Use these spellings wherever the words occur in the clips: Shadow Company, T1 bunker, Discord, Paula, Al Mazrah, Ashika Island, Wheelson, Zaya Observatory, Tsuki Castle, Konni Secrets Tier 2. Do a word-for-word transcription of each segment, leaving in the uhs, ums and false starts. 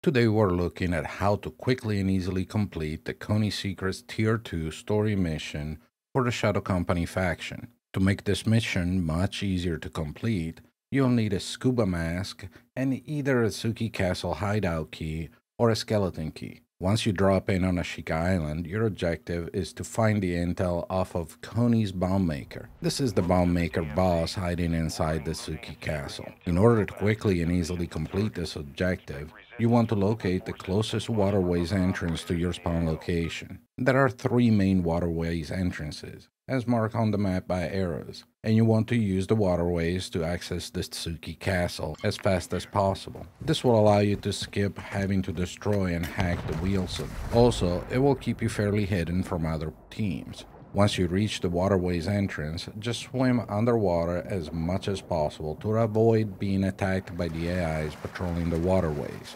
Today we're looking at how to quickly and easily complete the Konni Secrets Tier two story mission for the Shadow Company faction. To make this mission much easier to complete, you'll need a scuba mask and either a Tsuki Castle hideout key or a skeleton key. Once you drop in on Ashika Island, your objective is to find the intel off of Konni's bomb maker. This is the bomb maker boss hiding inside the Tsuki Castle. In order to quickly and easily complete this objective, you want to locate the closest waterways entrance to your spawn location. There are three main waterways entrances, as marked on the map by arrows, and you want to use the waterways to access the Tsuki Castle as fast as possible. This will allow you to skip having to destroy and hack the Wheelson. Also, it will keep you fairly hidden from other teams. Once you reach the waterways entrance, just swim underwater as much as possible to avoid being attacked by the A Is patrolling the waterways.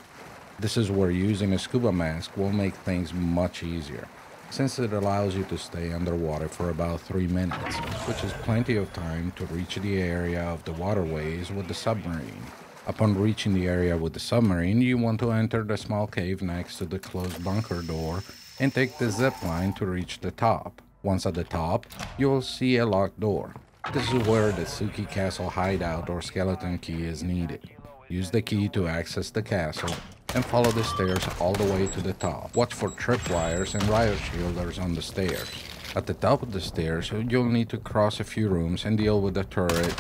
This is where using a scuba mask will make things much easier, since it allows you to stay underwater for about three minutes, which is plenty of time to reach the area of the waterways with the submarine. Upon reaching the area with the submarine, you want to enter the small cave next to the closed bunker door and take the zip line to reach the top. Once at the top, you will see a locked door. This is where the Tsuki Castle hideout or skeleton key is needed. Use the key to access the castle and follow the stairs all the way to the top. Watch for tripwires and riot shielders on the stairs. At the top of the stairs, you'll need to cross a few rooms and deal with the turret,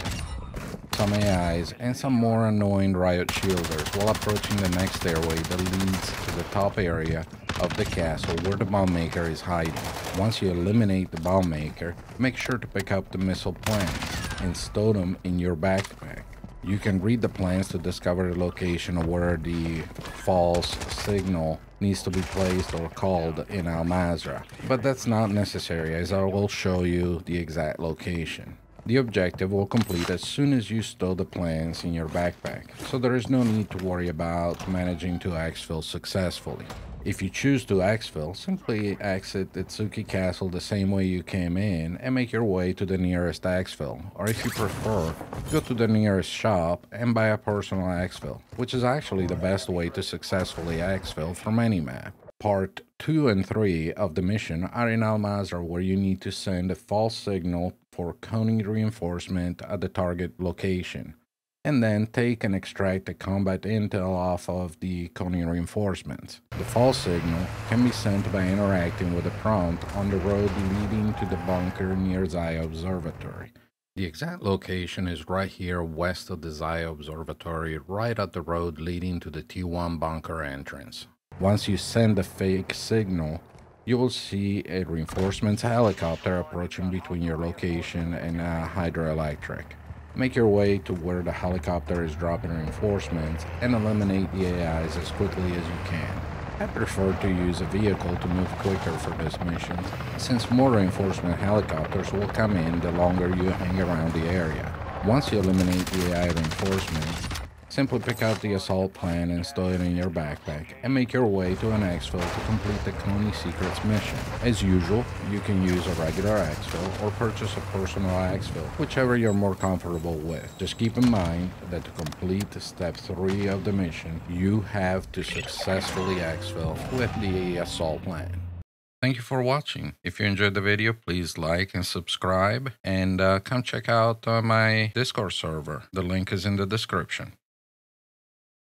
some A Is, and some more annoying riot shielders while approaching the next stairway that leads to the top area of the castle where the bomb maker is hiding. Once you eliminate the bomb maker, make sure to pick up the missile plans and stow them in your backpack. You can read the plans to discover the location of where the false signal needs to be placed or called in Al Mazrah, but that's not necessary as I will show you the exact location. The objective will complete as soon as you stow the plans in your backpack, so there is no need to worry about managing to exfil successfully. If you choose to exfil, simply exit the Tsuki Castle the same way you came in and make your way to the nearest exfil, or if you prefer, go to the nearest shop and buy a personal exfil, which is actually the best way to successfully exfil from any map. Part two and three of the mission are in Al Mazrah, where you need to send a false signal for Konni reinforcement at the target location, and then take and extract the combat intel off of the Konni reinforcements. The false signal can be sent by interacting with a prompt on the road leading to the bunker near Zaya Observatory. The exact location is right here west of the Zaya Observatory, right at the road leading to the T one bunker entrance. Once you send the fake signal, you will see a reinforcements helicopter approaching between your location and a hydroelectric. Make your way to where the helicopter is dropping reinforcements and eliminate the A Is as quickly as you can. I prefer to use a vehicle to move quicker for this mission, since more reinforcement helicopters will come in the longer you hang around the area. Once you eliminate the A I reinforcements, simply pick up the assault plan and stow it in your backpack and make your way to an exfil to complete the Konni Secrets mission. As usual, you can use a regular exfil or purchase a personal exfil, whichever you're more comfortable with. Just keep in mind that to complete step three of the mission, you have to successfully exfil with the assault plan. Thank you for watching. If you enjoyed the video, please like and subscribe, and uh, come check out uh, my Discord server. The link is in the description.